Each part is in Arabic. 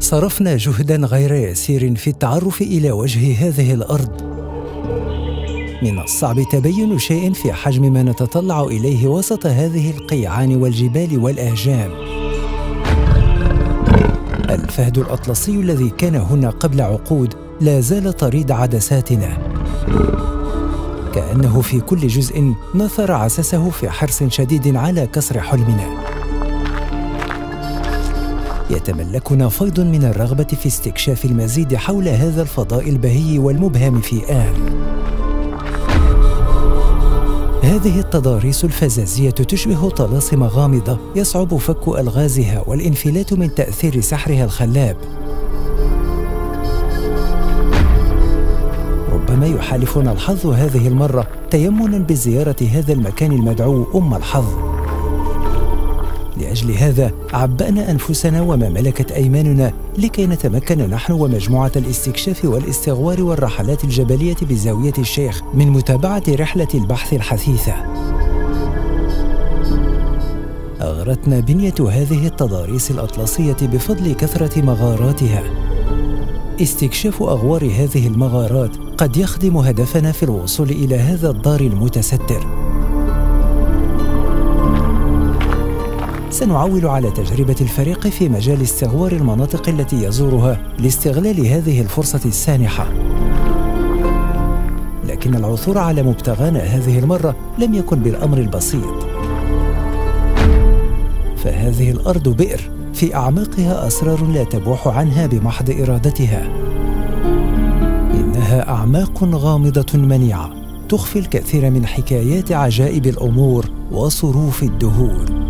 صرفنا جهداً غير يسير في التعرف إلى وجه هذه الأرض. من الصعب تبين شيء في حجم ما نتطلع إليه وسط هذه القيعان والجبال والأهجام. الفهد الأطلسي الذي كان هنا قبل عقود لا زال طريد عدساتنا، كأنه في كل جزء نثر عسسه في حرص شديد على كسر حلمنا. يتملكنا فيض من الرغبة في استكشاف المزيد حول هذا الفضاء البهي والمبهم في هذه التضاريس الفزازية تشبه طلاسم غامضة يصعب فك ألغازها والانفلات من تأثير سحرها الخلاب. ربما يحالفنا الحظ هذه المرة تيمنا بزيارة هذا المكان المدعو أم الحظ. لأجل هذا عبأنا أنفسنا وما ملكت أيماننا لكي نتمكن نحن ومجموعة الاستكشاف والاستغوار والرحلات الجبلية بزاوية الشيخ من متابعة رحلة البحث الحثيثة. أغرتنا بنية هذه التضاريس الأطلسية بفضل كثرة مغاراتها. استكشاف أغوار هذه المغارات قد يخدم هدفنا في الوصول إلى هذا الدار المتستر. سنعول على تجربة الفريق في مجال استغوار المناطق التي يزورها لاستغلال هذه الفرصة السانحة. لكن العثور على مبتغانا هذه المرة لم يكن بالأمر البسيط. فهذه الأرض بئر في أعماقها أسرار لا تبوح عنها بمحض إرادتها. إنها أعماق غامضة منيعة تخفي الكثير من حكايات عجائب الأمور وصروف الدهور.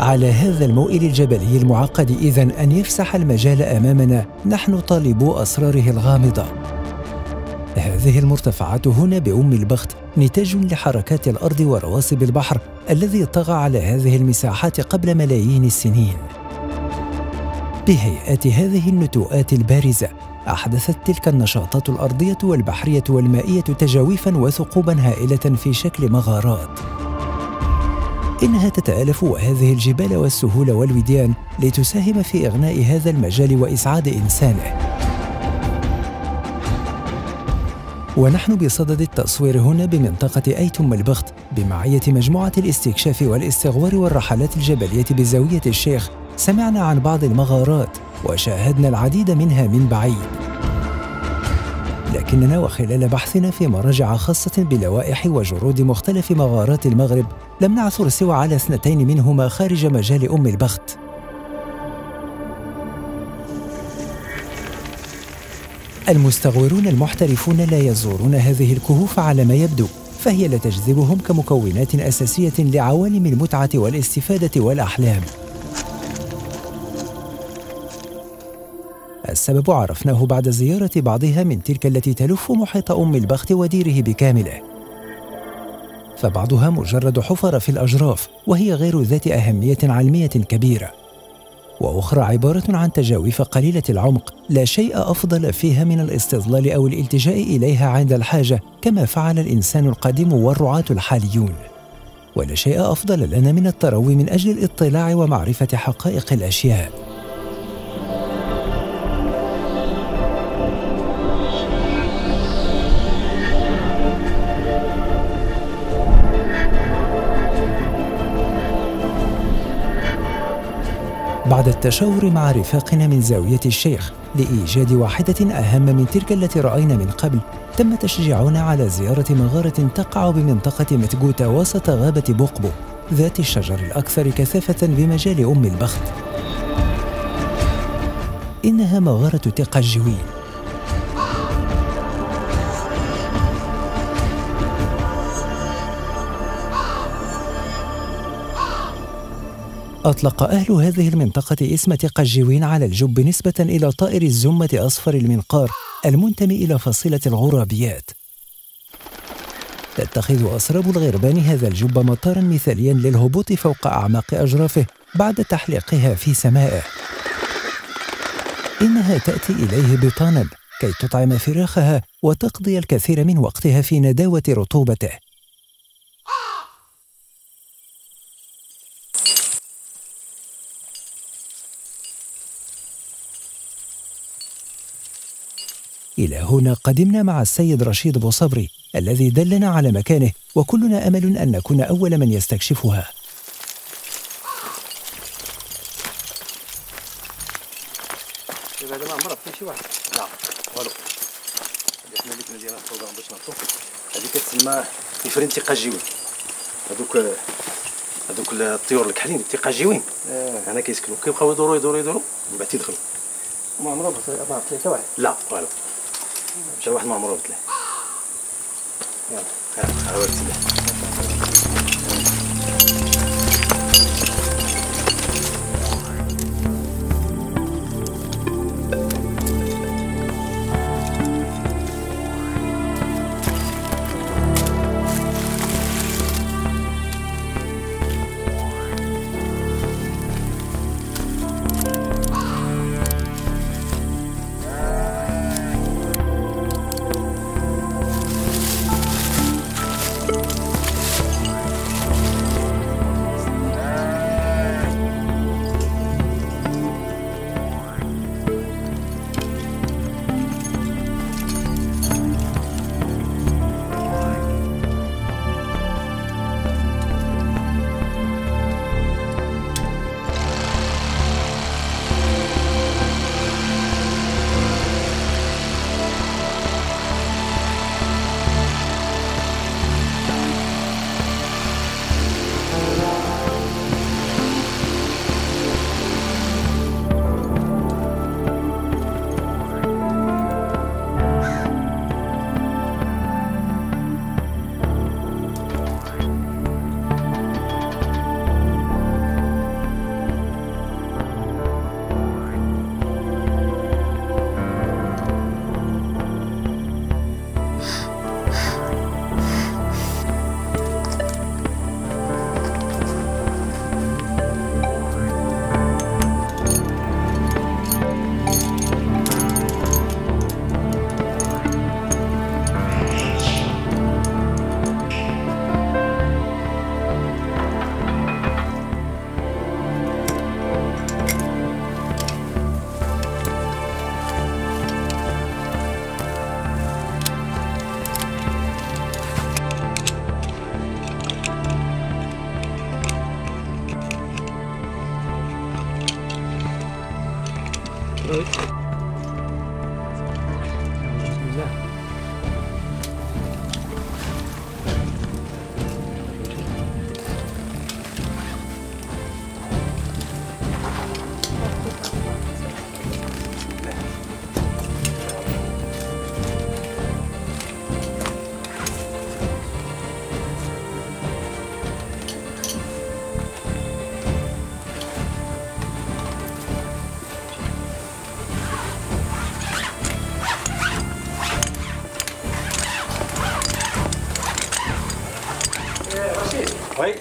على هذا الموئل الجبلي المعقد إذن أن يفسح المجال أمامنا نحن طالبو أسراره الغامضة. هذه المرتفعات هنا بأم البخت نتاج لحركات الأرض ورواسب البحر الذي طغى على هذه المساحات قبل ملايين السنين. بهيئات هذه النتوءات البارزة أحدثت تلك النشاطات الأرضية والبحرية والمائية تجاويفاً وثقوباً هائلة في شكل مغارات. إنها تتآلف وهذه الجبال والسهول والوديان لتساهم في إغناء هذا المجال وإسعاد إنسانه. ونحن بصدد التصوير هنا بمنطقة أيتم البخت بمعية مجموعة الاستكشاف والاستغوار والرحلات الجبلية بزاوية الشيخ. سمعنا عن بعض المغارات وشاهدنا العديد منها من بعيد، لكننا وخلال بحثنا في مراجع خاصة بلوائح وجرود مختلف مغارات المغرب لم نعثر سوى على اثنتين منهما خارج مجال أم البخت. المستغورون المحترفون لا يزورون هذه الكهوف على ما يبدو، فهي لا تجذبهم كمكونات أساسية لعوالم المتعة والاستفادة والأحلام. السبب عرفناه بعد زيارة بعضها من تلك التي تلف محيط أم البخت وديره بكامله. فبعضها مجرد حفر في الأجراف وهي غير ذات أهمية علمية كبيرة، وأخرى عبارة عن تجاويف قليلة العمق لا شيء أفضل فيها من الاستظلال أو الالتجاء إليها عند الحاجة كما فعل الإنسان القديم والرعاة الحاليون. ولا شيء أفضل لنا من التروي من أجل الاطلاع ومعرفة حقائق الأشياء. بعد التشاور مع رفاقنا من زاوية الشيخ لإيجاد واحدة أهم من تلك التي رأينا من قبل، تم تشجيعنا على زيارة مغارة تقع بمنطقة متجوتة وسط غابة بوقبو، ذات الشجر الأكثر كثافة بمجال أم البخت. إنها مغارة تقى الجوي. أطلق أهل هذه المنطقة اسم تقى الجوين على الجب نسبة إلى طائر الزمة أصفر المنقار المنتمي إلى فصيلة الغرابيات. تتخذ أسراب الغربان هذا الجب مطارا مثاليا للهبوط فوق أعماق أجرافه بعد تحليقها في سمائه. إنها تأتي إليه بطانا كي تطعم فراخها وتقضي الكثير من وقتها في نداوة رطوبته. إلى هنا قدمنا مع السيد رشيد بوصبري الذي دلنا على مكانه، وكلنا أمل أن نكون أول من يستكشفها. هذه كتسمى نفرين تقى الجوين، هذوك الطيور الكحلين تقى الجوين هنا كيسكنوا، كيبقاو يدوروا من بعد تيدخلوا. ما عمرو ما عرفت حتى واحد؟ لا والو. مشى واحد ما عمرو بطلع. يلا ها هو تسلح.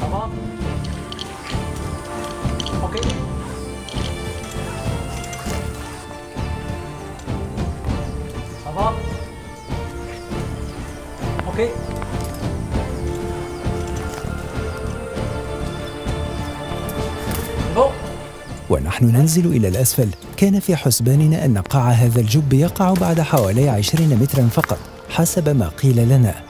Ça va? Ok. Ça va? Ok. ونحن ننزل إلى الأسفل. كان في حسباننا أن قاع هذا الجب يقع بعد حوالي 20 متراً فقط حسب ما قيل لنا،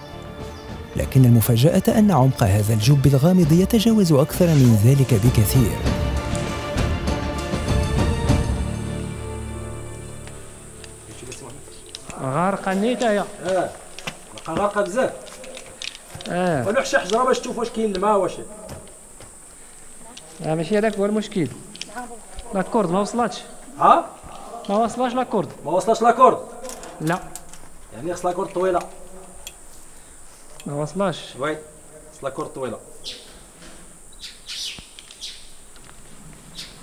لكن المفاجأة أن عمق هذا الجب الغامض يتجاوز أكثر من ذلك بكثير. غارقة نيتايا. غارقة بزاف. ولو حشي حجرة باش تشوف واش كاين الماء واش. ماشي هذاك هو المشكل. لاكورد ما وصلتش. ها؟ ما وصلتش لاكورد. ما وصلتش لاكورد؟ لا. يعني خص لاكورد طويلة. ما وصلتش. وي، خص لاكورد طويلة.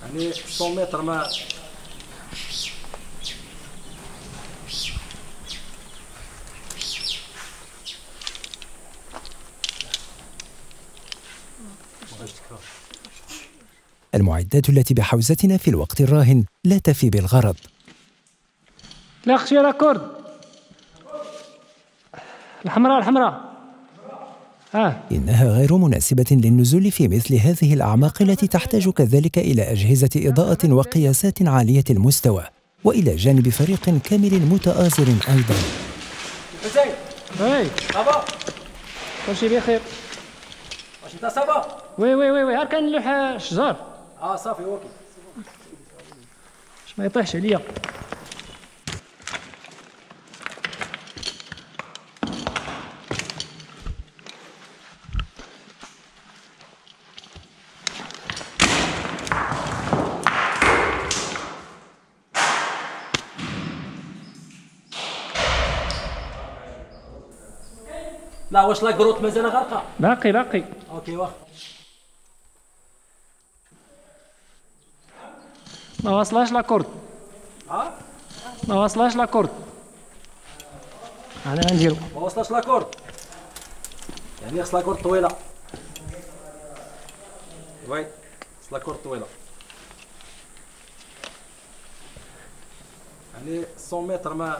يعني 100 متر ما. المعدات التي بحوزتنا في الوقت الراهن لا تفي بالغرض. لا خشي لاكورد. الحمراء الحمراء. إنها غير مناسبة للنزول في مثل هذه الأعماق التي تحتاج كذلك إلى أجهزة إضاءة وقياسات عالية المستوى، وإلى جانب فريق كامل متآزر أيضا. حسين. وي. صافا. كلشي بخير. واش أنت صافا؟ وي وي وي وي غير كنلوح الشجر. صافي اوكي باش ما يطيحش عليا. لا واش لاكروت مازال غارقه؟ باقي اوكي واخا. ما واصلاش لاكورد. ما واصلاش لاكورد. انا غنديرو. ما واصلاش لاكورد. يعني خص لاكورد طويله. وي خص لاكورد طويله. يعني 100 متر ما.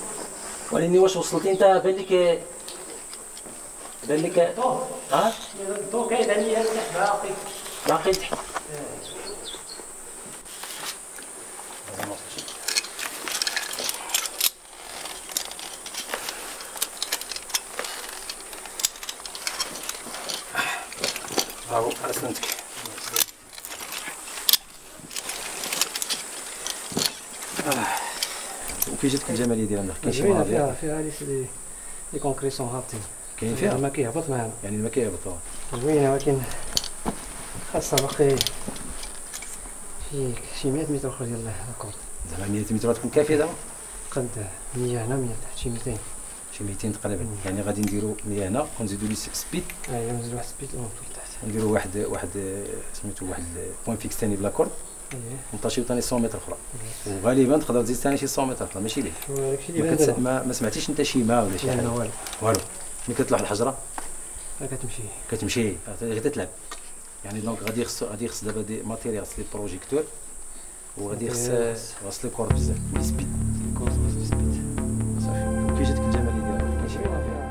ولكن واش وصلتي انت؟ بان لك بان لك الضو كاين عليا باقي باقي تحت. برافو أحسنتك. وكيف جاتك الجمالية ديالنا؟ كاين شي مناظر؟ فيها لي كونكريسيون هابطين. كاين فيها؟ ما كيهبط معانا. يعني ما كيهبط. زوينة ولكن خاصها باقي شي 100 متر أخرى ديال لاكورد. زعما 100 متر تكون كافية دابا؟ قد 100 هنا 100 تحت شي 200. شي 200 تقريبا. يعني غادي نديرو 100 هنا ونزيدو لي سبيد. نزيدو واحد سبيد ونطول تحت. نديرو واحد سميتو واحد بوين فيكس ثاني بلاكورد. ونطاشيو ثاني 100 متر اخرى. وغالبا تقدر تزيد ثاني شي 100 متر اخرى ماشي ليه. ما سمعتيش انت شي ما ولا شي حاجه؟ لا والو والو. ملي كتلاح الحجره كتمشي كتمشي غير تتلعب. يعني دونك غادي يخص دابا دي ماتيريال لي بروجيكتور وغادي يخص لي كور بزاف لي سبيد.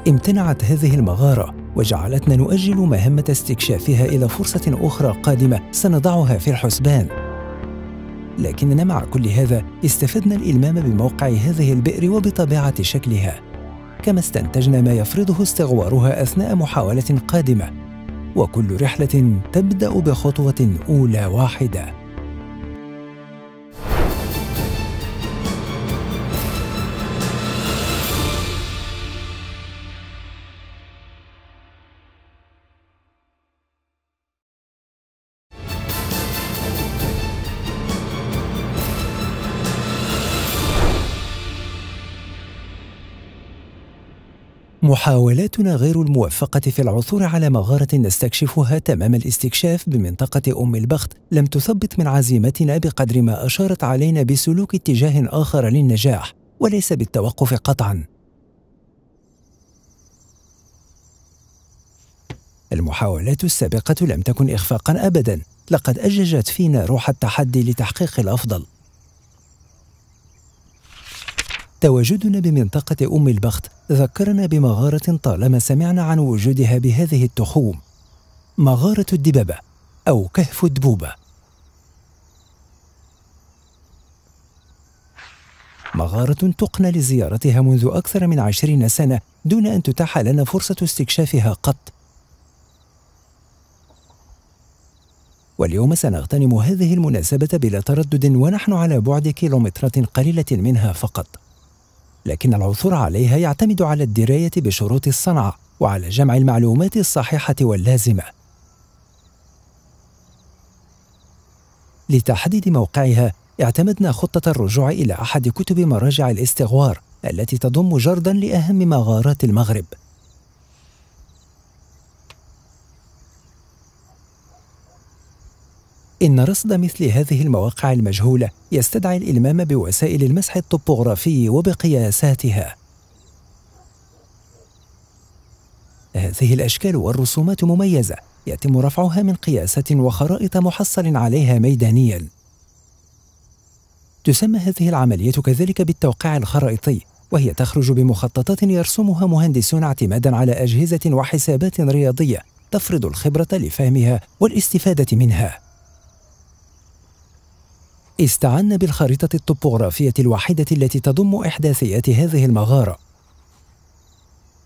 امتنعت هذه المغارة وجعلتنا نؤجل مهمة استكشافها إلى فرصة أخرى قادمة سنضعها في الحسبان، لكننا مع كل هذا استفدنا الإلمام بموقع هذه البئر وبطبيعة شكلها، كما استنتجنا ما يفرضه استغوارها أثناء محاولة قادمة. وكل رحلة تبدأ بخطوة أولى واحدة. محاولاتنا غير الموفقة في العثور على مغارة نستكشفها تمام الاستكشاف بمنطقة أم البخت لم تثبط من عزيمتنا بقدر ما أشارت علينا بسلوك اتجاه آخر للنجاح، وليس بالتوقف قطعاً. المحاولات السابقة لم تكن إخفاقاً أبداً، لقد أججت فينا روح التحدي لتحقيق الأفضل. تواجدنا بمنطقة أم البخت ذكرنا بمغارة طالما سمعنا عن وجودها بهذه التخوم، مغارة الدببة أو كهف الدبوبة. مغارة تقنى لزيارتها منذ أكثر من 20 سنة دون أن تتاح لنا فرصة استكشافها قط. واليوم سنغتنم هذه المناسبة بلا تردد ونحن على بعد كيلومترات قليلة منها فقط. لكن العثور عليها يعتمد على الدراية بشروط الصنعة وعلى جمع المعلومات الصحيحة واللازمة. لتحديد موقعها اعتمدنا خطة الرجوع إلى أحد كتب مراجع الاستغوار التي تضم جرداً لأهم مغارات المغرب. إن رصد مثل هذه المواقع المجهولة يستدعي الإلمام بوسائل المسح الطبوغرافي وبقياساتها. هذه الأشكال والرسومات مميزة، يتم رفعها من قياسات وخرائط محصل عليها ميدانياً. تسمى هذه العملية كذلك بالتوقيع الخرائطي، وهي تخرج بمخططات يرسمها مهندسون اعتماداً على أجهزة وحسابات رياضية تفرض الخبرة لفهمها والاستفادة منها. استعنا بالخريطة الطبوغرافية الوحيدة التي تضم إحداثيات هذه المغارة،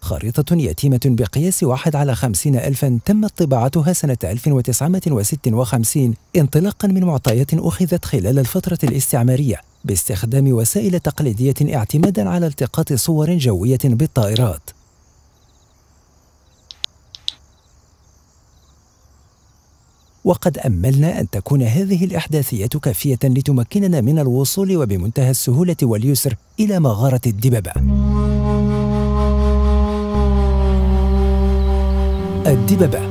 خريطة يتيمة بقياس 1/50,000 تمت طباعتها سنة 1956 انطلاقاً من معطيات أخذت خلال الفترة الاستعمارية باستخدام وسائل تقليدية اعتماداً على التقاط صور جوية بالطائرات. وقد أملنا أن تكون هذه الإحداثيات كافية لتمكننا من الوصول وبمنتهى السهولة واليسر إلى مغارة الدببة. الدببة،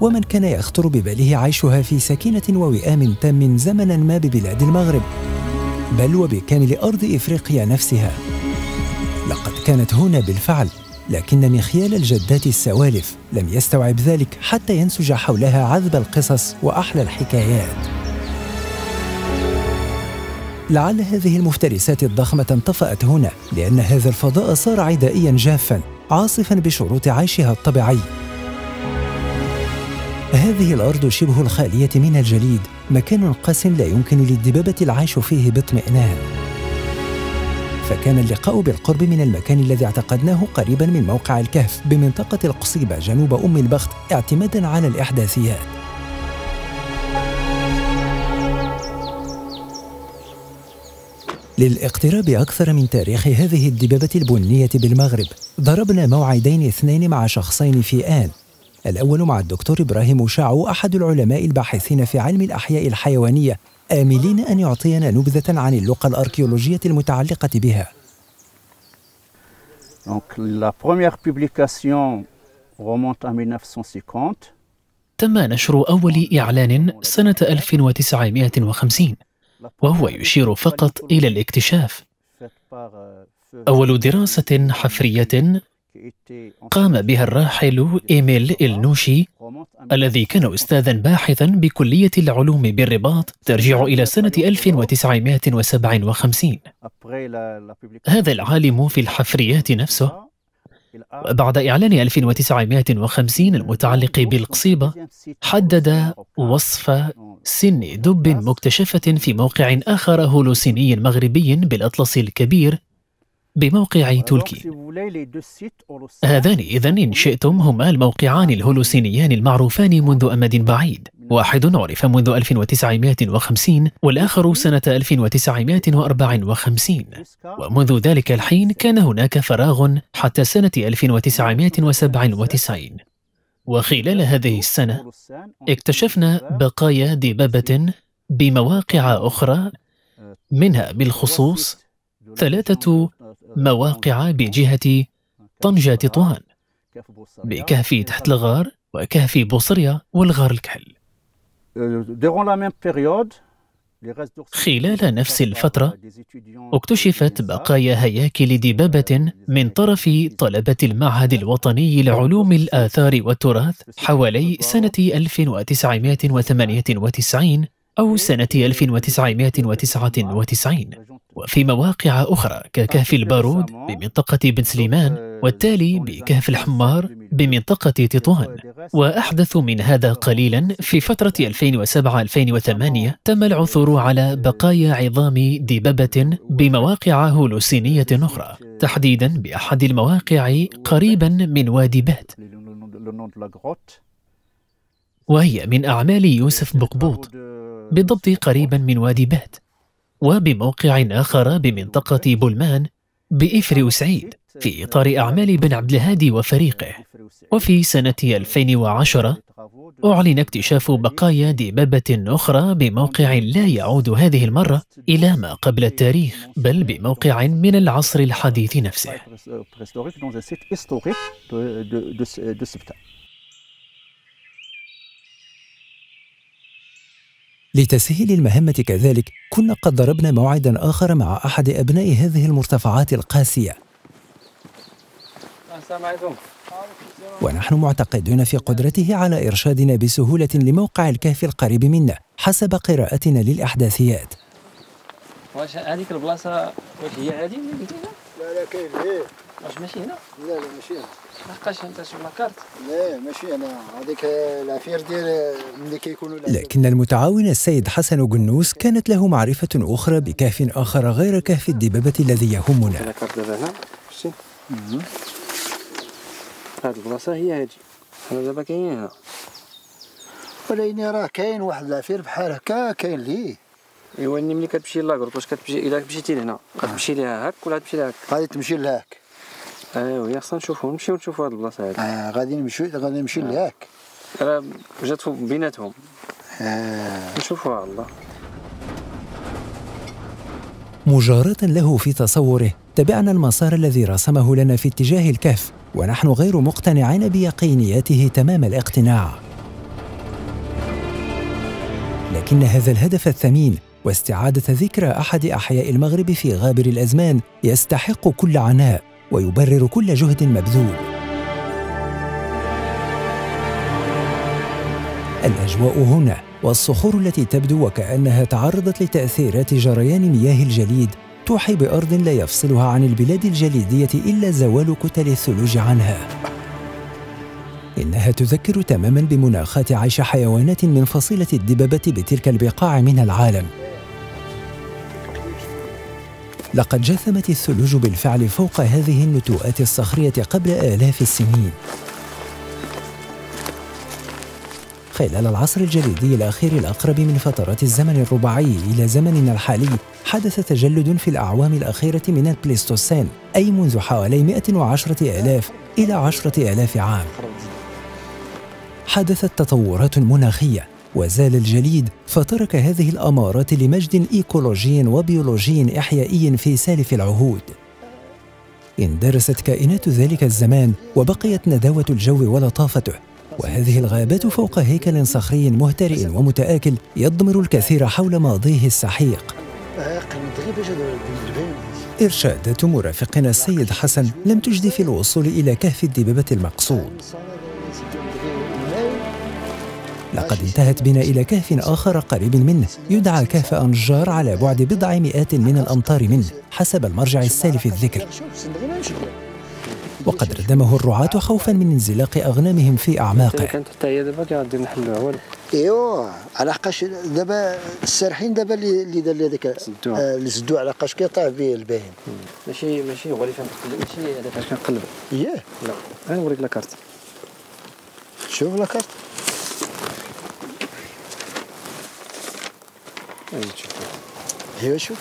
ومن كان يخطر بباله عيشها في سكينة ووئام تام زمناً ما ببلاد المغرب، بل وبكامل أرض إفريقيا نفسها. لقد كانت هنا بالفعل، لكن مخيال الجدات السوالف لم يستوعب ذلك حتى ينسج حولها عذب القصص وأحلى الحكايات. لعل هذه المفترسات الضخمة انطفأت هنا لأن هذا الفضاء صار عدائياً جافاً عاصفاً بشروط عيشها الطبيعي. هذه الأرض شبه الخالية من الجليد مكان قاس لا يمكن للدببة العيش فيه باطمئنان، فكان اللقاء بالقرب من المكان الذي اعتقدناه قريباً من موقع الكهف بمنطقة القصيبة جنوب أم البخت اعتماداً على الإحداثيات. للاقتراب أكثر من تاريخ هذه الدببة البنية بالمغرب، ضربنا موعدين اثنين مع شخصين في آن. الأول مع الدكتور إبراهيم شاعو أحد العلماء الباحثين في علم الأحياء الحيوانية، آملين أن يعطينا نبذة عن اللقى الأركيولوجية المتعلقة بها. تم نشر أول إعلان سنة 1950 وهو يشير فقط إلى الاكتشاف. أول دراسة حفرية قام بها الراحل إيميل إلنوشي الذي كان أستاذاً باحثاً بكلية العلوم بالرباط ترجع إلى سنة 1957. هذا العالم في الحفريات نفسه بعد إعلان 1950 المتعلق بالقصيبة، حدد وصف سن دب مكتشفة في موقع آخر هولوسيني مغربي بالأطلس الكبير بموقع تولكي. هذان إذن إن شئتم هما الموقعان الهولوسينيان المعروفان منذ أمد بعيد، واحد عرف منذ 1950 والآخر سنة 1954، ومنذ ذلك الحين كان هناك فراغ حتى سنة 1997. وخلال هذه السنة اكتشفنا بقايا دبابة بمواقع أخرى، منها بالخصوص 3 مواقع بجهة طنجة تطوان، بكهف تحت الغار وكهف بوصرية والغار الكحل. خلال نفس الفترة اكتشفت بقايا هياكل دبابة من طرف طلبة المعهد الوطني لعلوم الآثار والتراث حوالي سنة 1998 أو سنة 1999، وفي مواقع أخرى ككهف البارود بمنطقة بن سليمان، والتالي بكهف الحمار بمنطقة تطوان. وأحدث من هذا قليلا، في فترة 2007-2008 تم العثور على بقايا عظام دببة بمواقع هولوسينية أخرى، تحديدا بأحد المواقع قريبا من وادي بهت، وهي من أعمال يوسف بقبوط بالضبط قريبا من وادي بهت، وبموقع آخر بمنطقة بولمان بإفر وسعيد في إطار أعمال بن عبد الهادي وفريقه. وفي سنة 2010 أعلن اكتشاف بقايا دبابة أخرى بموقع لا يعود هذه المرة إلى ما قبل التاريخ، بل بموقع من العصر الحديث نفسه. لتسهيل المهمة كذلك كنا قد ضربنا موعدا آخر مع أحد أبناء هذه المرتفعات القاسية، ونحن معتقدون في قدرته على إرشادنا بسهولة لموقع الكهف القريب منا حسب قراءتنا للأحداثيات. واش هذيك البلاصة واش هي هذه اللي قلتي لنا؟ لا كاين غير. واش ماشي هنا؟ لا ماشي هنا. لحقاش انت شوف لاكارت؟ لا ماشي هنا، هذيك العفير ديال ملي كيكونوا. لكن المتعاون السيد حسن قنوس كانت له معرفة أخرى بكهف آخر غير كهف الدبابة الذي يهمنا. لاكارت دابا هنا شتي؟ هاد البلاصة هي هادي، حنا دابا كاينين هنا. ولكن راه كاين واحد العفير بحال هكا كاين ليه. ايوا ملي كتمشي لاكارت واش كتمشي إلا مشيتي لهنا كتمشي ليها هاك ولا تمشي لهاك؟ غادي تمشي لهاك. ايوا خصنا نشوفو، نمشيو نشوفو هاد البلاصة هادي. غادي نمشي لهاك. راه جاتو بيناتهم. نشوفوها الله. مجاراة له في تصوره، تبعنا المسار الذي رسمه لنا في اتجاه الكهف، ونحن غير مقتنعين بيقينياته تمام الاقتناع. لكن هذا الهدف الثمين واستعادة ذكرى أحد أحياء المغرب في غابر الأزمان يستحق كل عناء ويبرر كل جهد مبذول. الأجواء هنا والصخور التي تبدو وكأنها تعرضت لتأثيرات جريان مياه الجليد توحي بأرض لا يفصلها عن البلاد الجليدية إلا زوال كتل الثلوج عنها. إنها تذكر تماما بمناخات عيش حيوانات من فصيلة الدببة بتلك البقاع من العالم. لقد جثمت الثلوج بالفعل فوق هذه النتوءات الصخرية قبل آلاف السنين. خلال العصر الجليدي الأخير الأقرب من فترات الزمن الرباعي إلى زمننا الحالي حدث تجلد في الأعوام الأخيرة من البليستوسين، أي منذ حوالي 110,000 إلى 10,000 عام. حدثت تطورات مناخية وزال الجليد، فترك هذه الأمارات لمجد إيكولوجي وبيولوجي إحيائي في سالف العهود. اندرست كائنات ذلك الزمان وبقيت نداوة الجو ولطافته، وهذه الغابات فوق هيكل صخري مهترئ ومتآكل يضمر الكثير حول ماضيه السحيق. إرشادات مرافقنا السيد حسن لم تجد في الوصول إلى كهف الدبابة المقصود. لقد انتهت بنا إلى كهف آخر قريب منه يدعى كهف أنجار، على بعد بضع مئات من الأمتار منه حسب المرجع السالف الذكر. وقد ردمه الرعاة خوفا من انزلاق أغنامهم في أعماقه. كانت حتى هي دابا قاعدين نحلوها ولا؟ إيوا علاقاش دابا السارحين دابا اللي دار لي هذاك اللي سدوه علاقاش كيطيح به الباهيم. ماشي هو اللي كان ماشي هذاك اللي كنقلب. إياه؟ لا غنوريك لاكارت. شوف لاكارت. ايوا شوف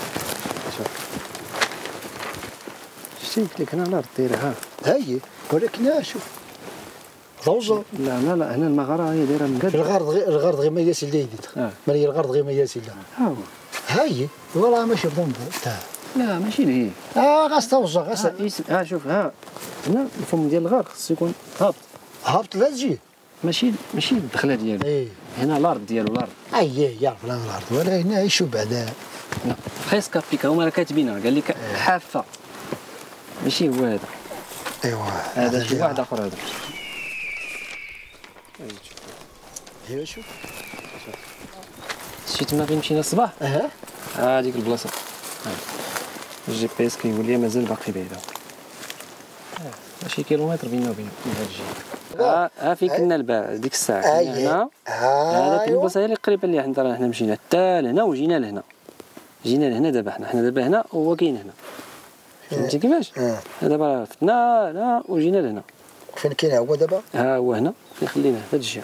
شتي قلت لك هنا على الدير ها هي ولكن ها شوف ضوزه لا هنا المغاره هي دايره مقاد الغرض غير ما ياسل ديدت ما هي الغرض غير ما ياسل ها هي والله ماشي بضم لا ماشي هي غاس توزه غاس ها شوف ها هنا الفم ديال الغرض خص يكون هابط لا تجي ماشي الدخله ديالو هنا الارض ديالو الارض اييه يعرف لها الارض ولا هنا يشو بعدا بريسك افريك هما راه كاتبينها قال لك حافه ماشي هو هذا ايوا هذا شي واحد اخر هذا ايوا شوف شتي تما فين مشينا الصباح هذيك البلاصه الجي بي اس كيقول لي مازال باقي بعيده ماشي كيلومتر بيننا وبين هذا الجهه ها فين كنا البارح ديك الساعه هنا هذاك البلاصه هي اللي قريبه اللي عندنا حنا مشينا حتى لهنا وجينا لهنا دابا حنا دابا هنا وهو كاين هنا فهمتي كيفاش دابا فتنا هنا وجينا لهنا فين كاين هو دابا ها هو هنا خليناه في هاد الجهه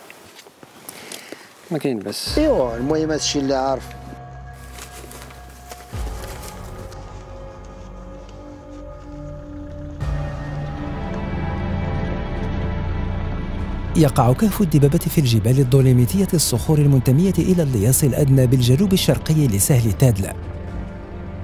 ما كاين باس ايوا المهم هادشي اللي عارف يقع كهف الدبابة في الجبال الدولوميتية الصخور المنتمية إلى الياس الأدنى بالجنوب الشرقي لسهل تادلا.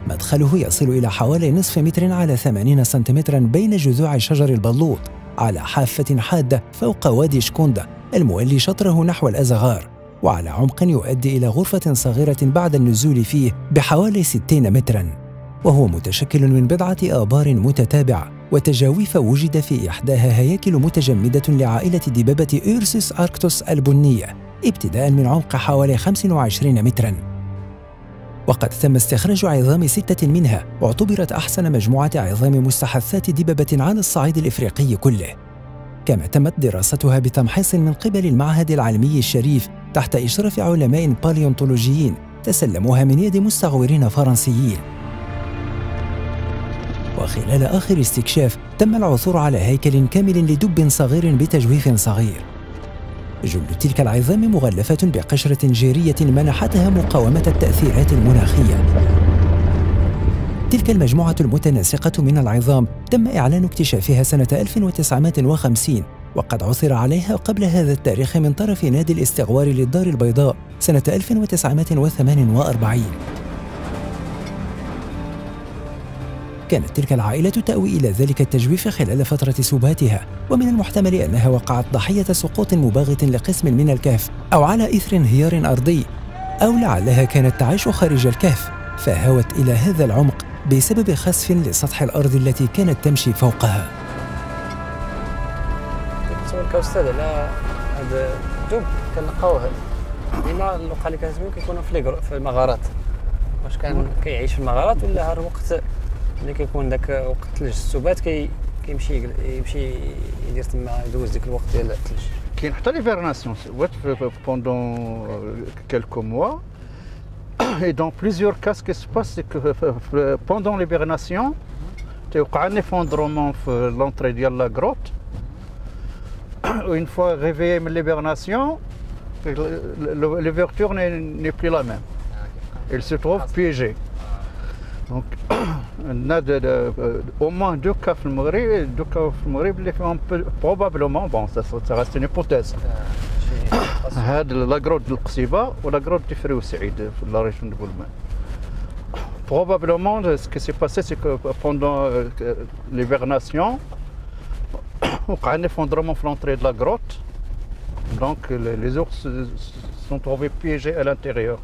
مدخله يصل إلى حوالي نصف متر على 80 سنتيمترا بين جذوع شجر البلوط على حافة حادة فوق وادي شكوندة المولي شطره نحو الأزغار وعلى عمق يؤدي إلى غرفة صغيرة بعد النزول فيه بحوالي 60 مترا وهو متشكل من بضعة آبار متتابعة وتجاويف وجد في إحداها هياكل متجمدة لعائلة دبابة إيرسيس أركتوس البنية ابتداء من عمق حوالي 25 متراً وقد تم استخراج عظام 6 منها واعتبرت أحسن مجموعة عظام مستحثات دبابة على الصعيد الإفريقي كله كما تمت دراستها بتمحيص من قبل المعهد العلمي الشريف تحت إشراف علماء باليونتولوجيين تسلموها من يد مستعورين فرنسيين وخلال آخر استكشاف تم العثور على هيكل كامل لدب صغير بتجويف صغير جل تلك العظام مغلفة بقشرة جيرية منحتها مقاومة التأثيرات المناخية تلك المجموعة المتناسقة من العظام تم إعلان اكتشافها سنة 1950 وقد عثر عليها قبل هذا التاريخ من طرف نادي الاستغوار للدار البيضاء سنة 1948 كانت تلك العائلة تأوي إلى ذلك التجويف خلال فترة سباتها ومن المحتمل أنها وقعت ضحية سقوط مباغت لقسم من الكهف أو على إثر انهيار أرضي أو لعلها كانت تعيش خارج الكهف فهوت إلى هذا العمق بسبب خسف لسطح الأرض التي كانت تمشي فوقها في المغارات واش كان كيعيش في المغارات ولا الوقت ملي كيكون داك وقت الثلج السبات كيمشي يدير تما يدوز ديك الوقت ديال الثلج كاين حتى ليفيرناسيون وات بوندون كيلكو موا اي دون بليزيور كاس كي سباس بوندون ليفيرناسيون تيوقع ان افوندرومون في لونتري ديال لا غروت اون فوا ريفيي من ليفيرناسيون لوفيرتور ني بلي لا ميم il se trouve piégé Donc, on a au moins deux cas au Maghreb, probablement, bon, ça reste une hypothèse. La grotte de l'Qsiba ou la grotte de Friou Saïd, la région de Boulma. Probablement, ce qui s'est passé, c'est que pendant l'hivernation, on a un effondrement à l'entrée de la grotte. Donc, les ours sont trouvés piégés à l'intérieur.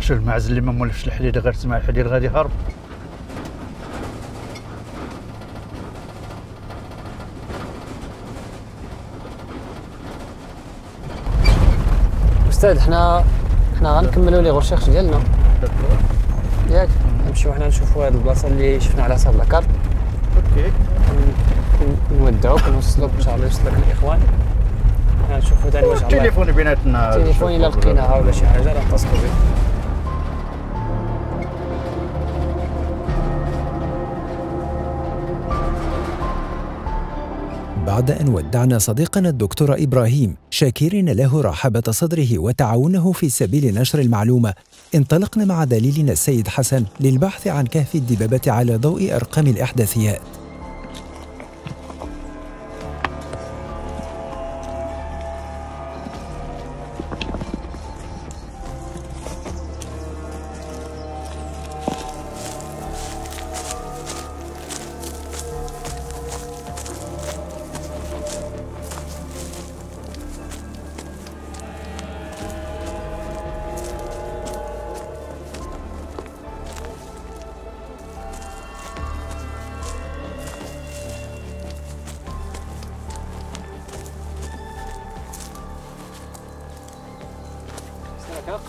شوف المعزل اللي ما مولفش الحديد غير تسمع الحديد غادي يهرب استاذ حنا غنكملوا لي غوشيرش ديالنا ياك نمشيو حنا نشوفوا هاد البلاصه اللي شفنا على حساب لاكارت. اوكي نودعوك ونوصلوك ان شاء الله، يوصلك الاخوان. حنا نشوفوا ثاني واش التليفون بيناتنا، التليفون الا لقيناها ولا شي حاجه راه نتصلوا بك. بعد أن ودعنا صديقنا الدكتور إبراهيم شاكرين له رحابة صدره وتعاونه في سبيل نشر المعلومة، انطلقنا مع دليلنا السيد حسن للبحث عن كهف الدبابة على ضوء أرقام الإحداثيات.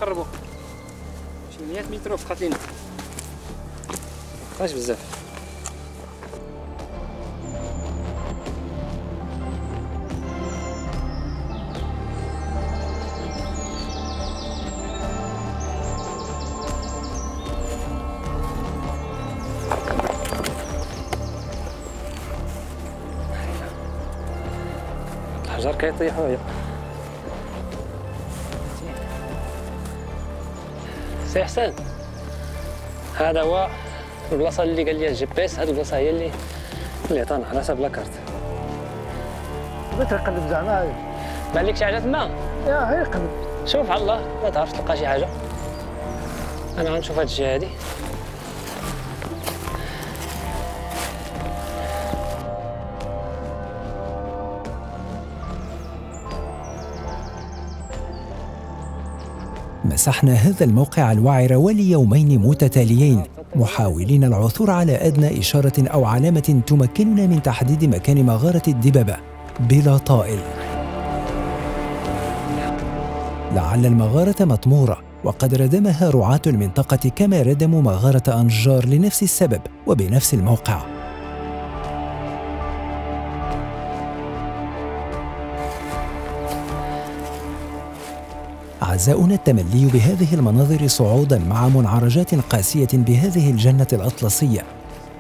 قربوا شي 100 متر وفقات لينا، مابقاش بزاف. الحجر كيطيح وهي سي حسن. هذا هو البلاصه اللي قال لي الجي بي اس، هذه البلاصه هي اللي عطانا على حسب لاكارت. بغيت نقلب زعما بالك شي حاجه تما؟ يا هي قلب، شوف على الله ما تعرفش تلقى شي حاجه. انا غنشوف هاد الجهه هادي. مسحنا هذا الموقع الوعر وليومين متتاليين محاولين العثور على أدنى إشارة أو علامة تمكننا من تحديد مكان مغارة الدببة بلا طائل. لعل المغارة مطمورة وقد ردمها رعاة المنطقة كما ردموا مغارة أنجار لنفس السبب وبنفس الموقع. عزاؤنا التملي بهذه المناظر صعودا مع منعرجات قاسية بهذه الجنة الأطلسية،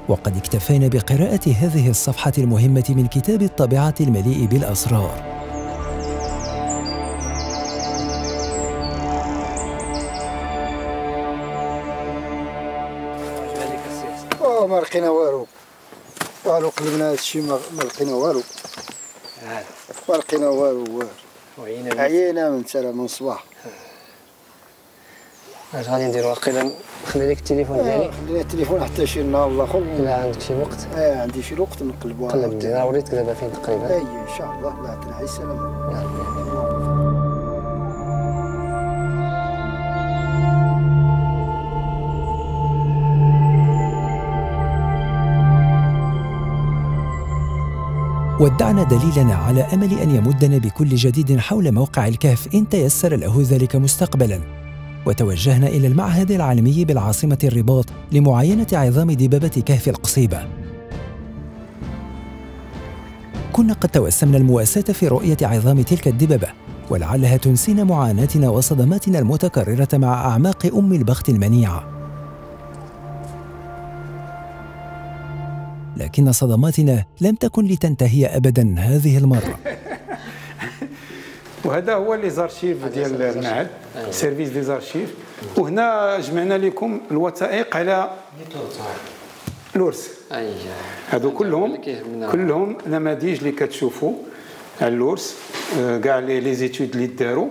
وقد اكتفينا بقراءة هذه الصفحة المهمة من كتاب الطبيعة المليء بالأسرار. ما لقينا والو، قلبنا هذا الشيء ما لقينا والو، ما لقينا والو. عينا من سلام من الصباح. اش غادي نديرو؟ واقيلا نخلي لك التليفون ديالي. خلي التليفون حتى شي نهار الاخر الا عندك شي وقت. عندي شي وقت نقلبو. قلب ديالي وريتك دابا فين تقريبا. ان شاء الله. الله يعطيك العافيه. السلام. ودعنا دليلنا على أمل أن يمدنا بكل جديد حول موقع الكهف إن تيسر له ذلك مستقبلاً، وتوجهنا إلى المعهد العالمي بالعاصمة الرباط لمعاينة عظام دبابة كهف القصيبة. كنا قد توسمنا المواساة في رؤية عظام تلك الدببة، ولعلها تنسينا معاناتنا وصدماتنا المتكررة مع أعماق أم البخت المنيعة. لكن صدماتنا لم تكن لتنتهي أبداً هذه المرة. وهذا هو ليزارشيف ديال المعهد، سيرفيس ديزارشيف. وهنا جمعنا لكم الوثائق على الورث. هذو كلهم نماذج اللي كتشوفوا على الورث، كاع لي زيتود اللي داروا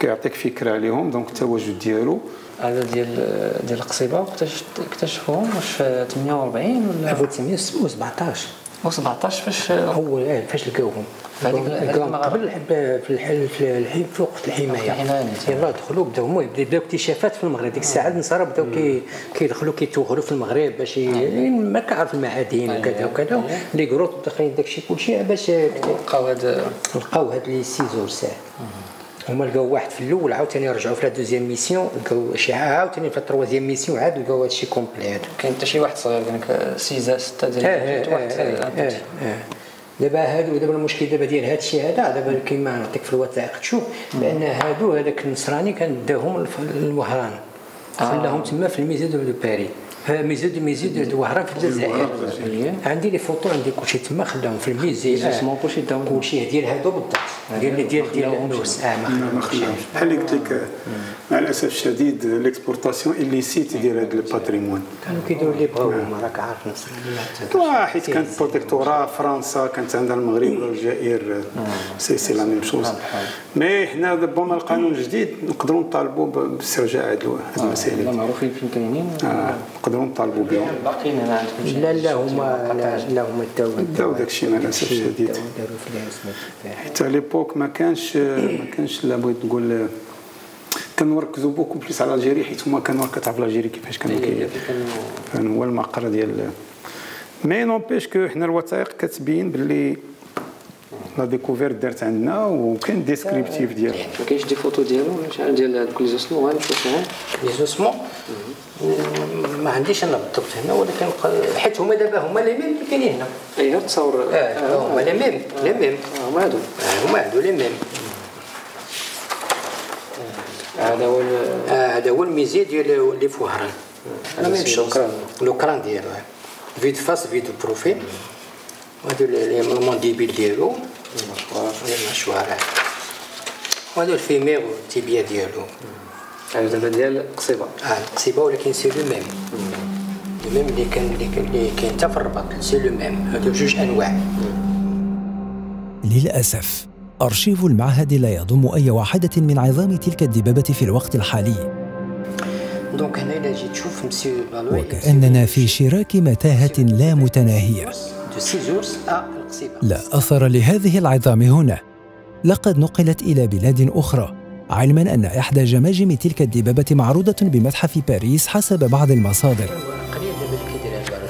كيعطيك فكره عليهم. دونك التواجد ديالو هذا ديال القصيبه. وقتاش اكتشفوهم؟ واش في 48 ولا 1917 و17 فاش اول فاش لقاوهم قبل في وقت الحمايه. يلاه دخلوا بداو اكتشافات في المغرب ديك الساعه. النصارى بداو كيدخلوا كيتوغلوا في المغرب باش ما كعرف المعادن وكذا وكذا لي غروت داخلين داكشي كلشي باش لقاو هاد لي سيزور ساعه. هما لقاو واحد في الاول، عاوتاني رجعوا في لا دوزيام ميسيون لقاو شي، عاوتاني في التروازيام ميسيون عاد لقاو هادشي كومبلي. هادو كاين حتى شي واحد صغير قال لك 6 6 ديال واحد. دابا هادو دابا المشكل دابا ديال هادشي هذا دابا كيما نعطيك في الوثائق تشوف بان هادو هذاك النصراني كان داهم للوهران، خلاهم تما في الميزي دو باري، ميزي دو وهران في الجزائر. عندي لي فوطو، عندي كلشي تما، خلاهم في الميزي جوستمون باش يداو كلشي ديال هادو بالضبط ديال نوس. ما خلاوش بحال اللي قلت لك. مع الاسف الشديد ليكسبورطاسيون الليسيت ديال هاد الباتريمون كانوا كيديروا اللي بغاو هما، راك عارف النصرانيات. حيت كانت بروتيكتورا فرنسا كانت عندها المغرب والجزائر، سي لا ميم شوز. مي حنا دابا مع القانون الجديد نقدروا نطالبوا باسترجاع هاد المسائل. معروفين فين كاينين نقدروا نطالبوا بهم. باقيين هنا عندكم؟ لا هما داو داكشي مع الاسف الشديد. حتى على ليبوك ما كانش لا بغيت نقول كنركزوا بوكو بليس على الجيري، حيت هما كانوا كتعرف الجيري كيفاش كان هو المقر ديال. مي نونبيش كو حنا الوثائق كتبين باللي لا ديكوفيرت دارت عندنا، وكاين ديسكريبتيف ديالو. ما كاينش دي فوتو ديالو شحال ديال كل زوسمون؟ غنشوفوهم لي زوسمون ما عنديش انا بالضبط هنا، ولكن حيت هما دابا هما لي ميم اللي كاينين هنا. اي التصاور هما لي ميم هما هادو لي ميم. هذا هو الميزي ديال لي فوهران. انا ميم شكرا لوكران ديالو فيد فاس فيد بروفيل. هادو المونديبيل ديالو، المشوارات، وهادو الفيمير والتيبيا ديالو. هادو دابا ديال القصيبة. القصيبة، ولكن سي لو ميم. اللي كاين حتى في الرباط سي لو ميم. هادو جوج أنواع. للأسف أرشيف المعهد لا يضم أي واحدة من عظام تلك الدبابة في الوقت الحالي. وكأننا في شراك متاهة لا متناهية. لا أثر لهذه العظام هنا، لقد نقلت إلى بلاد أخرى، علما أن إحدى جماجم تلك الدبابة معروضة بمتحف باريس حسب بعض المصادر.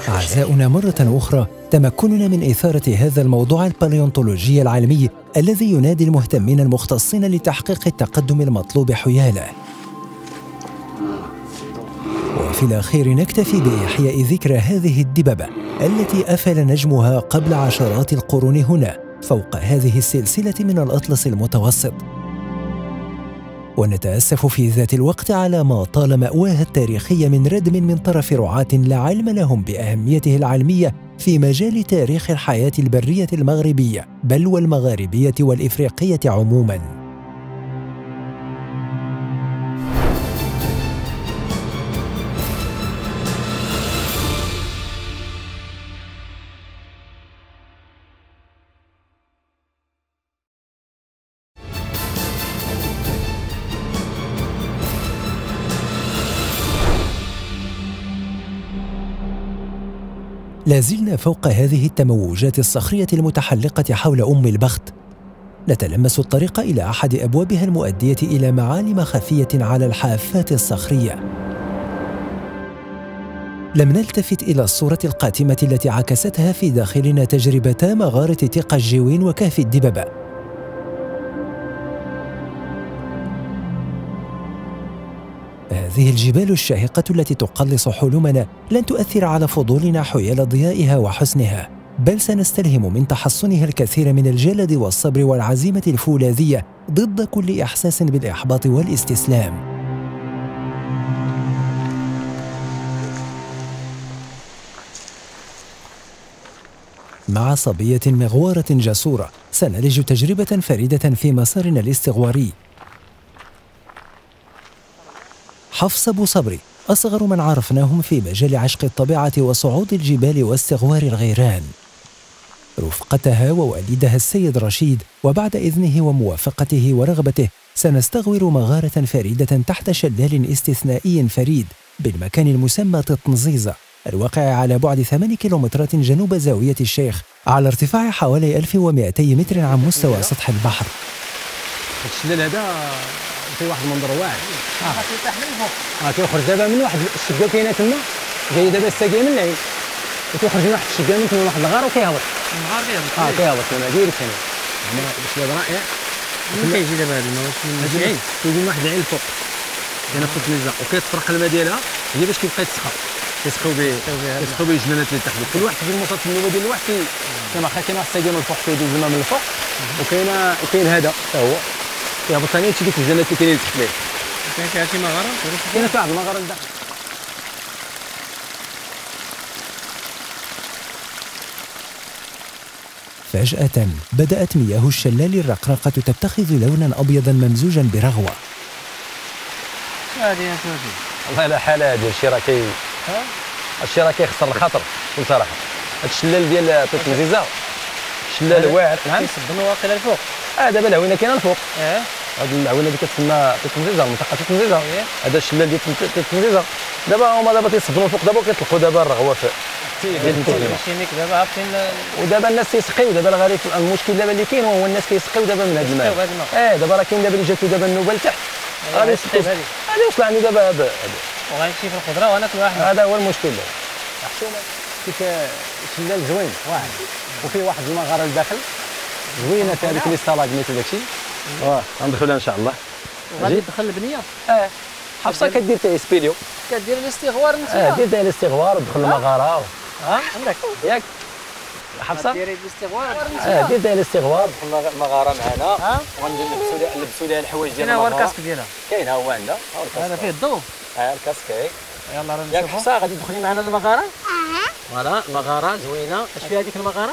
أعزائنا مرة أخرى تمكننا من إثارة هذا الموضوع الباليونتولوجي العالمي الذي ينادي المهتمين المختصين لتحقيق التقدم المطلوب حياله. وفي الأخير نكتفي بإحياء ذكرى هذه الدبابة التي أفل نجمها قبل عشرات القرون هنا فوق هذه السلسلة من الأطلس المتوسط، ونتأسف في ذات الوقت على ما طال مأواها التاريخي من ردم من طرف رعاة لا علم لهم بأهميته العلمية في مجال تاريخ الحياة البرية المغربية بل والمغاربية والإفريقية عموماً. لازلنا فوق هذه التموجات الصخرية المتحلقة حول أم البخت، نتلمس الطريق إلى أحد أبوابها المؤدية إلى معالم خفية على الحافات الصخرية. لم نلتفت إلى الصورة القاتمة التي عكستها في داخلنا تجربتا مغارة تيقة الجوين وكهف الدببة. هذه الجبال الشاهقة التي تقلص حلمنا لن تؤثر على فضولنا حيال ضيائها وحسنها، بل سنستلهم من تحصنها الكثير من الجلد والصبر والعزيمة الفولاذية ضد كل إحساس بالإحباط والاستسلام. مع صبية مغوارة جسورة سنلج تجربة فريدة في مسارنا الاستغواري. حفص أبو صبري أصغر من عرفناهم في مجال عشق الطبيعة وصعود الجبال واستغوار الغيران، رفقتها ووالدها السيد رشيد، وبعد إذنه وموافقته ورغبته سنستغور مغارة فريدة تحت شلال استثنائي فريد بالمكان المسمى تطنزيزة، الواقع على بعد 8 كيلومترات جنوب زاوية الشيخ على ارتفاع حوالي 1200 متر عن مستوى سطح البحر. الشلال هذا في واحد المنظر واعر. كيطيح من الفوق. كيخرج دابا من واحد الشقه كاينه تما، جاي دابا الساقيه من العين. كيخرج من واحد الشقه من تما واحد الغار وكيهبط. الغار كيهبط. كيهبط تما ديريكت هنا. الشلال رائع. فين كيجي دابا هذا الماء؟ هذا العين كيجي من واحد العين الفوق هنا فوق الميزه وكيطرح الماء ديالها هي باش كيبقى يتسخن كيسخو به الجنانات اللي تحت كل واحد في الموسط النوبه ديال الواحد كما واخا كاين حتى ديال الفوق كيدوز الماء من الفوق وكاين هذا حتى هو كيهبط ثاني حتى ديك الجنانات اللي كاينين تحت ليه كاين فيها شي مغاره كاينه فيها واحد المغاره لداخل فجأة بدأت مياه الشلال الرقراقة تتخذ لونا أبيضا ممزوجا برغوة. هادي يا سيدي والله لا حالة هادي هادشي راه هادشي راه كيخسر الخاطر بكل صراحة. هاد الشلال ديال طيط مزيزة شلال واعر نعم كيصدموا واقيلا الفوق. دابا العوينة كاينة الفوق. هاد العوينة اللي كتسمى طيط مزيزة منطقة طيط مزيزة هذا الشلال ديال طيط مزيزة دابا هما دابا تيصدموا الفوق دابا وكيطلقوا دابا الرغوة في دابا عارفين ودابا الناس تيسقيو دابا الغريب المشكل دابا اللي كاين هو الناس كيسقيو دابا من هذا الماء دابا راه كاين دابا اللي جاتو دابا النوبه لتحت غادي يسقي هذه وصل عندي دابا هذا وغنمشي في الخضره وناكل واحد هذا هو المشكل دابا حشومه شلال زوين واحد وفيه واحد المغاره لداخل زوينه تاع هذيك لي سلاغميت وداكشي غندخلوها ان شاء الله غادي تدخل البنيه حفصه كدير تاع اسبيليو كدير الاستغوار انت دير تاع الاستغوار ودخل المغاره عندك ياك حفصه ديري الاستغوار دير ديال الاستغوار دخلنا المغاره معنا غنلبسوا ليها الحوايج ديالنا هنا هو الكاسك ديالها كاين ها هو عندها هذا فيه الضوء الكاسك هيك يلا راه نشوفوا ياك حفصه غادي تدخلي معنا المغاره فوالا المغاره زوينه اش فيها هذيك المغاره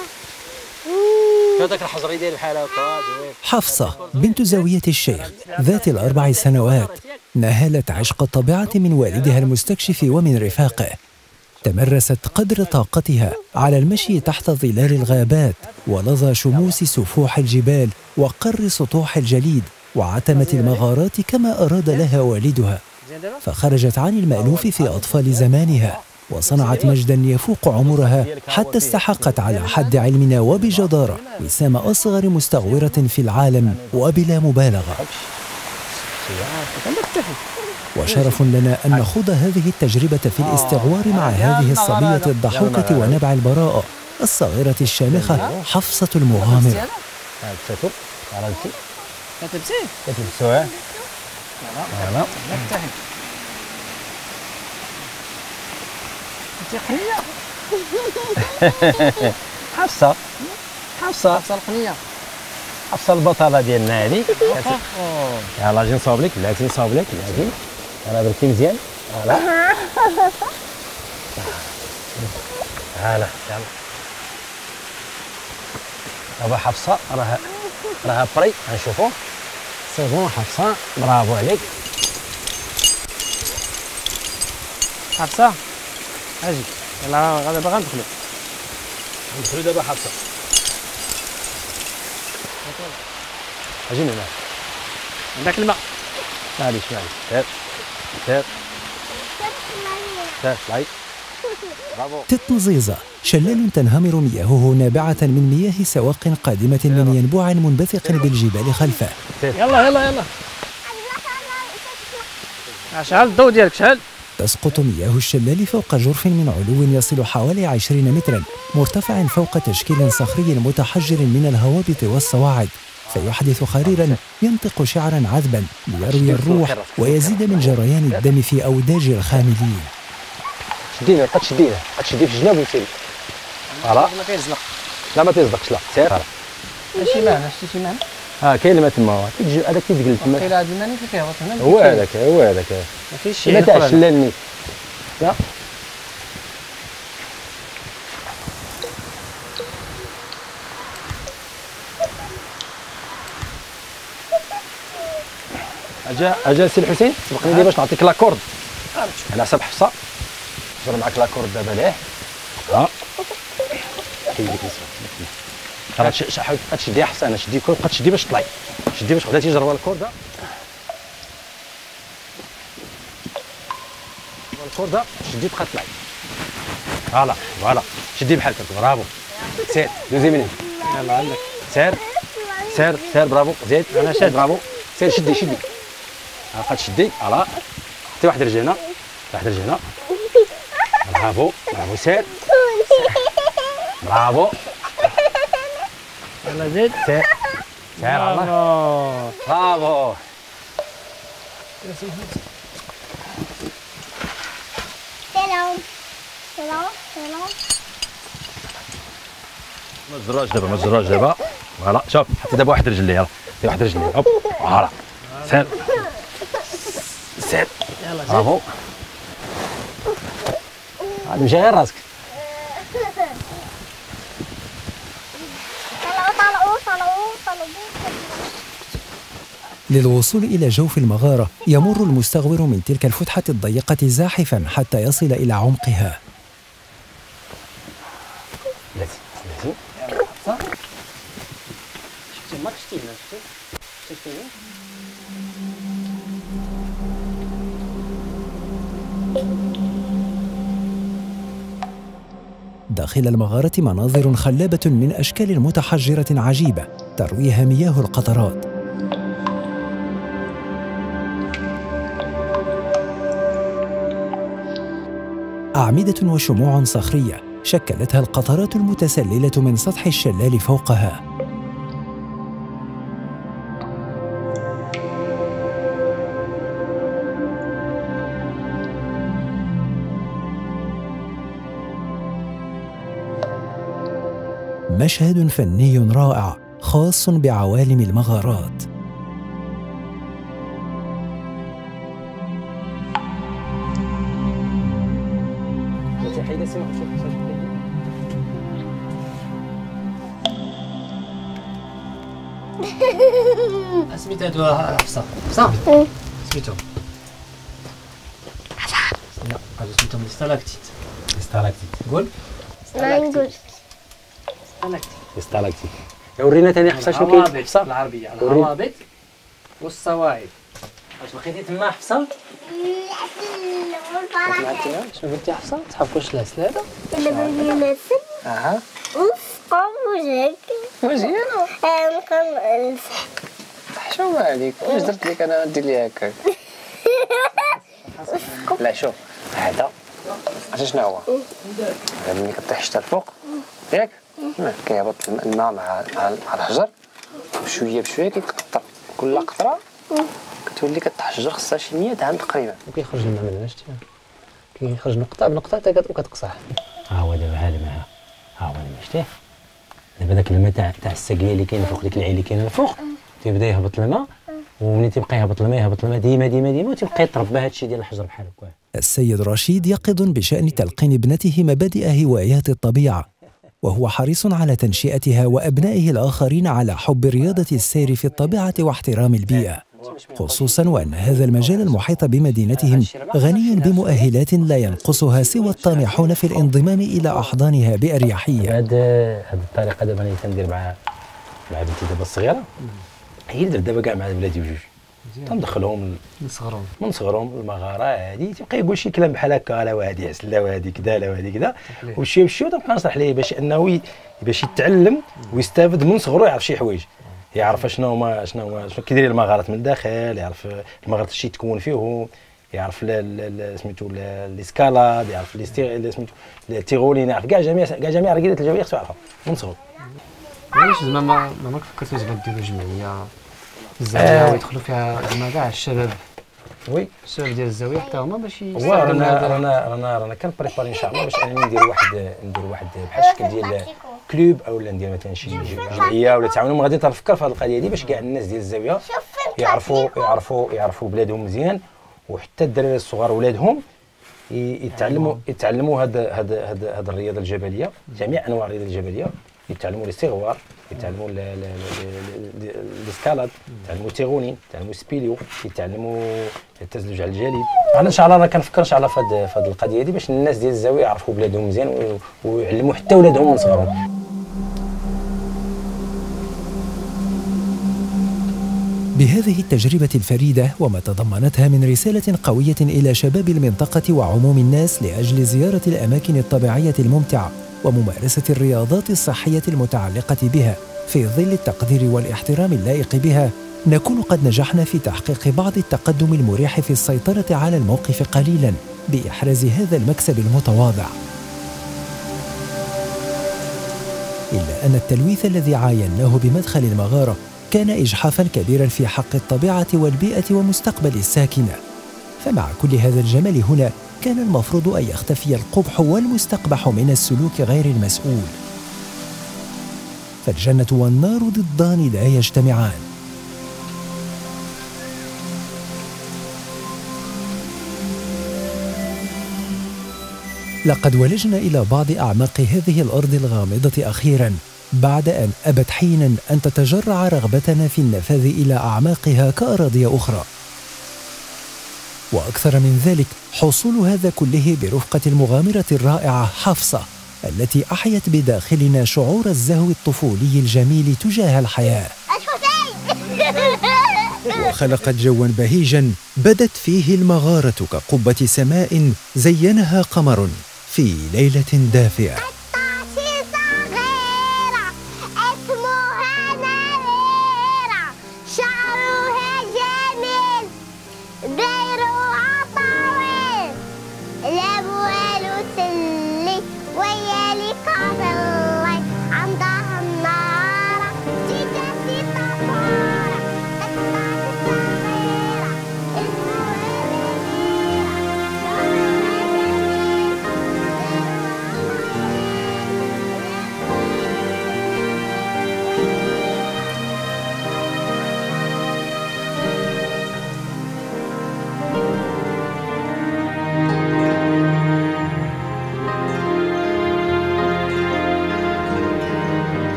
هذاك الحجري ديال بحال هكا زوين حفصه بنت زاوية الشيخ ذات الاربع سنوات نهلت عشق الطبيعه من والدها المستكشف ومن رفاقه تمرست قدر طاقتها على المشي تحت ظلال الغابات ولظى شموس سفوح الجبال وقر سطوح الجليد وعتمة المغارات كما أراد لها والدها فخرجت عن المألوف في أطفال زمانها وصنعت مجدا يفوق عمرها حتى استحقت على حد علمنا وبجدارة وسام أصغر مستغورة في العالم وبلا مبالغة وشرف لنا أن نخوض هذه التجربة في الاستغوار مع هذه الصبية الضحوكة ونبع البراءة الصغيرة الشامخة حفصة المغامرة. حفصة حفصة القنية حفصة البطلة ديالنا هذه. يلاه جي نصاوب لك بلاتي نصاوب لك بلاتي. أنا درتي مزيان فوالا فوالا يلا دابا حفصة راها بري غنشوفو سي بون حفصة برافو عليك حفصة أجي يلا دابا غندخلو دابا حفصة أجي من هنا عندك الماء معليش معليش طيط مزيزة شلال تنهمر مياهه نابعة من مياه سواق قادمة من ينبوع منبثق بالجبال خلفه يلا يلا يلا شعل الضوء ديالك شعل تسقط مياه الشلال فوق جرف من علو يصل حوالي 20 مترا مرتفع فوق تشكيل صخري متحجر من الهوابط والصواعد فيحدث خريرا ينطق شعرا عذبا ليروي الروح ويزيد من جريان الدم في اوداج الخامدين. شدينا بقا تشدينا بقا تشدي في الجناب وتسير. فوالا. ما كيزلق. لا ما تيزلقش لا سير. شي معنى شتي شي معنى؟ كاين الماء تما هذاك كيتقلب تما. قيل هذا الماء اللي كيهبط هنا. هو هذاك. ما كاينش شي معنى. الماء تاع شلال النيل. لا. اجا سي الحسين سبقني لي باش نعطيك لاكورد على حساب حفصه نجر معاك لاكورد دابا ليه كاين ديك الصوت راه تشدي حسن شدي كل تشدي باش طلعي شدي باش خداتي جربه الكورده شدي تبقى طلعي فوالا شدي بحال هكا برافو سير دوزي من هنا يلاه عندك سير سير سير برافو زيد انا شاد برافو سير شدي هاكا تشدي فوالا حتى واحد رجع هنا واحد رجع هنا برافو سير برافو يلا زيد سير شايف الله؟ برافو. سلام سلام سلام. مزروج دابا مزروج دابا. فوالا شوف حطي دابا واحد رجل لي يلاه. حطي واحد رجل لي. هوب فوالا. سير. سير. يلاه برافو. غادي نمشي غير راسك. للوصول إلى جوف المغارة يمر المستغور من تلك الفتحة الضيقة زاحفاً حتى يصل إلى عمقها. داخل المغارة مناظر خلابة من أشكال متحجرة عجيبة ترويها مياه القطرات. أعمدة وشموع صخرية شكلتها القطرات المتسللة من سطح الشلال فوقها. مشهد فني رائع خاص بعوالم المغارات. سميتها دوا حفصة صافي سميتهم حفصة لا هادو سميتهم الاستلاكتيت الاستلاكتيت قول الاستلاكتيت الاستلاكتيت ورينا ثاني حفصة شنو كاين الحفصة بالعربية الهوابط والصواعد واش بقيتي تما حفصة شنو قلتي حفصة تحفوش لا سلاده الا بغينا نمثل اها وفقم وجهك مزيان نقم شو عليك؟ واش درت لك انا ندير لي هكاك؟ لا شوف هذا عرفتي شنو هو؟ هذا ملي كطيح حتى الفوق ياك؟ كيهبط الماء مع الحجر بشويه بشويه كيتقطر كل قطره كتولي كتحجر خصها شي 100 عام تقريبا وكيخرج الماء من هنا شتيها كيخرج نقطه بنقطه حتى كتقصح ها هو دابا ها الماء ها هو الماء شتيه دابا داك الماء تاع الساقيه اللي كاين فوق ديك العين اللي كاينه الفوق تيبدا يهبط الماء وملي تيبقى يهبط الماء ديما ديما ديما وتيبقى يتربى هادشي ديال الحجر بحال هكا. السيد رشيد يقظ بشأن تلقين ابنته مبادئ هوايات الطبيعة وهو حريص على تنشئتها وأبنائه الآخرين على حب رياضة السير في الطبيعة واحترام البيئة خصوصاً وأن هذا المجال المحيط بمدينتهم غني بمؤهلات لا ينقصها سوى الطامحون في الانضمام إلى أحضانها بأريحية. هذه الطريقة دابا اللي تندير مع بنتي دابا الصغيرة هي اللي دابا كاع مع ولادي بجوج تندخلهم من صغرهم المغاره هذه تيبقى يقول شي كلام بحال هكا لا وهادي عسل لا وهادي كذا لا وهادي كذا وشي بشي تنبقى نصرح ليه باش انه باش يتعلم ويستافد من صغره يعرف شي حوايج يعرف شنو هما كيدير المغارات من الداخل يعرف المغارات شي تكون فيهم يعرف سميتو الاسكالاد يعرف سميتو التيغولين يعرف كاع جميع الرياضات الجويه خصو يعرفها من صغره. علاش زعما ما فكرتوش زعما ديروا جمعيه الزاويه ويدخلوا فيها زعما كاع الشباب وي الشباب ديال الزاويه حتى هما باش رانا كنبريباري ان شاء الله باش انني ندير واحد بحال الشكل ديال كلوب اولا ندير مثلا شي جمعيه ولا تعاونوا غادي تنفكر في هذه القضيه هذه باش كاع الناس ديال الزاويه يعرفوا بلادهم مزيان وحتى الدراري الصغار ولادهم يتعلموا هاد الرياضه الجبليه جميع انواع الرياضه الجبليه يتعلموا الاستغوار يتعلموا الاسكالاد يتعلموا التيغونين يتعلموا السبيليو يتعلموا التزلج على الجليد. انا ان شاء الله كنفكر ان شاء الله في هذه القضيه هذه باش الناس ديال الزاويه يعرفوا بلادهم مزيان ويعلموا حتى ولادهم من صغرهم. بهذه التجربة الفريدة وما تضمنتها من رسالة قوية إلى شباب المنطقة وعموم الناس لأجل زيارة الأماكن الطبيعية الممتعة وممارسة الرياضات الصحية المتعلقة بها في ظل التقدير والاحترام اللائق بها، نكون قد نجحنا في تحقيق بعض التقدم المريح في السيطرة على الموقف قليلاً بإحراز هذا المكسب المتواضع. إلا أن التلويث الذي عايناه بمدخل المغارة كان إجحافاً كبيراً في حق الطبيعة والبيئة ومستقبل الساكنة. فمع كل هذا الجمال هنا كان المفروض أن يختفي القبح والمستقبح من السلوك غير المسؤول. فالجنة والنار ضدان لا يجتمعان. لقد ولجنا إلى بعض أعماق هذه الأرض الغامضة أخيراً، بعد أن أبت حيناً أن تتجرع رغبتنا في النفاذ إلى أعماقها كأراضي أخرى. وأكثر من ذلك حصول هذا كله برفقة المغامرة الرائعة حفصة، التي أحيت بداخلنا شعور الزهو الطفولي الجميل تجاه الحياة، وخلقت جواً بهيجاً بدت فيه المغارة كقبة سماء زينها قمر في ليلة دافئة.